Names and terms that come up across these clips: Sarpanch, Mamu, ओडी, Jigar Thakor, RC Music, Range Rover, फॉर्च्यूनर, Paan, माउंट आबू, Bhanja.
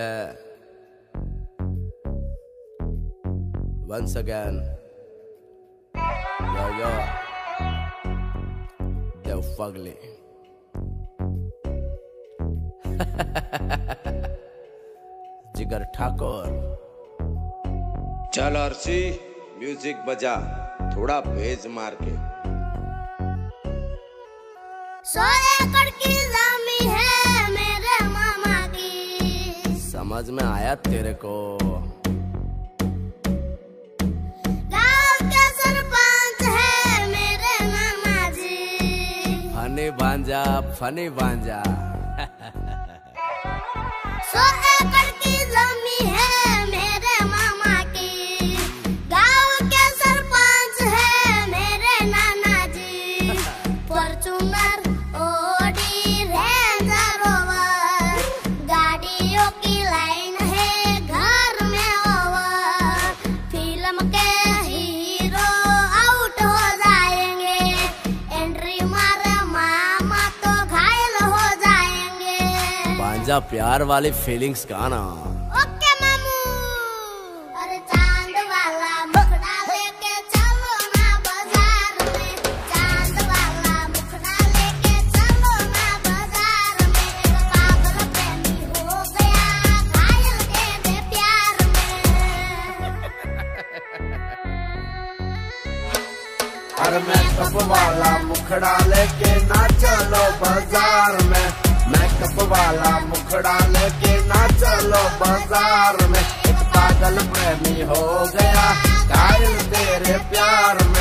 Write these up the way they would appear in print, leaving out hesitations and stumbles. Yeah. Once again. Yo. They're fugly. Jigar Thakor. चल RC music बजा थोड़ा भेज मार के। 100 एकड़ की ज़मीन है मेरे मामा की। समझ में आया तेरे को। गाँव के सरपंच है मेरे मामा जी। फनी भांजा 100 एकड़ की ज़मीन है मेरे मामा की। गाँव के सरपंच है मेरे नाना जी। फॉर्च्यूनर ओडी रेंजर रोवर गाड़ियों की लाइन है घर में ओवर। फिल्म के हीरो आउट हो जाएंगे, एंट्री मारे मामा तो घायल हो जाएंगे। पांजा प्यार वाली फीलिंग्स गाना। ओके मामू। अरे चांद वाला मुखड़ा लेके चलो ना बाजार में। चांद वाला मुखड़ा लेके चलो ना बाजार में। पागल प्रेमी हो गया घायल तेरे प्यार में। अरे मेकअप वाला मुखड़ा लेके ना चलो बाजार में। मेकअप वाला मुखड़ा लेके ना चलो बाजार में। एक पागल प्रेमी हो गया घायल तेरे प्यार में।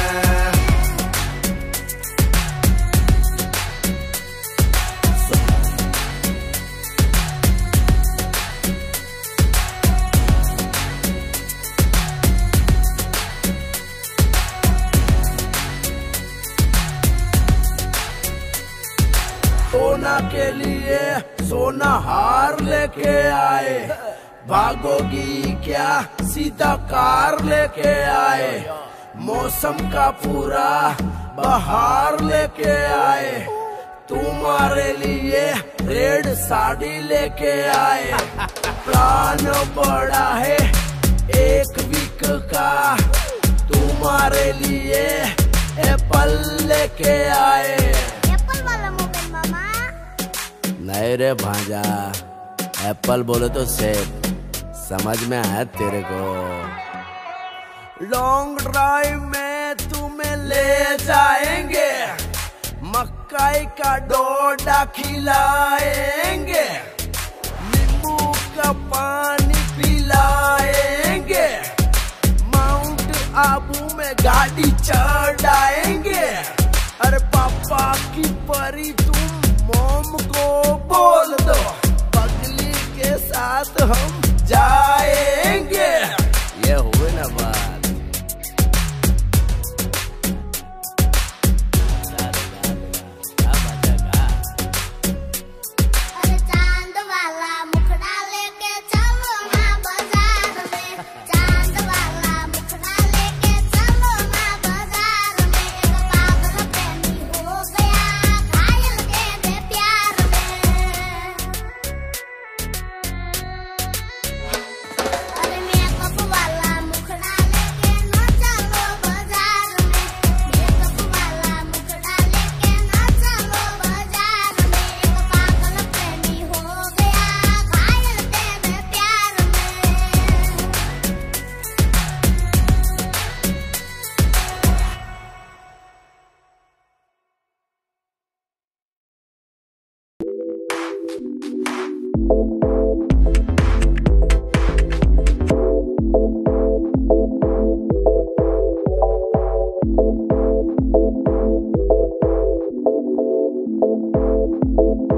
सोना के लिए सोना हार लेके आए, भागोगी क्या सीधा कार लेके आए। मौसम का पूरा बहार लेके आए, तुम्हारे लिए रेड साड़ी लेके आए। प्लान बड़ा है 1 वीक का, तुम्हारे लिए एप्पल लेके आए। नहीं रे भांजा, एप्पल बोलो तो सेब। समझ में आया तेरे को। लॉन्ग ड्राइव में तुम्हें ले जाएंगे, मकाई का डोडा खिलाएंगे, नींबू का पानी पिलाएंगे, माउंट आबू में गाड़ी चढ़ाएंगे। अरे पापा की परी तुम मोम को बोल दो, पगली के साथ हम जाएंगे। ये हुए ना बात। अरे चांद वाला मुखड़ा लेके चलो ना बाजार में। चांद वाला मुखड़ा लेके चलो ना बाजार में। एक पागल प्रेमी हो गया घायल तेरे प्यार में। अरे मेकअप वाला मुखड़ा लेके ना चलो बाजार में। मेकअप वाला मुखड़ा लेके ना चलो बाजार में। एक पागल प्रेमी हो गया घायल तेरे प्यार में।